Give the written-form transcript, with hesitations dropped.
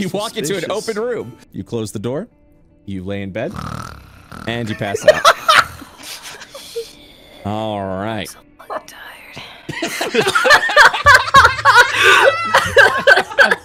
You walk into an open room. You close the door. You lay in bed. And you pass out. All right. I'm so tired.